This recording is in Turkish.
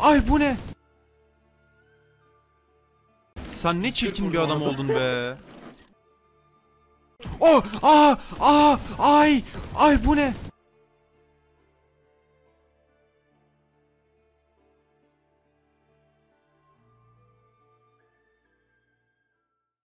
Ay bu ne? Sen ne çirkin bir adam oldun be. Ay bu ne?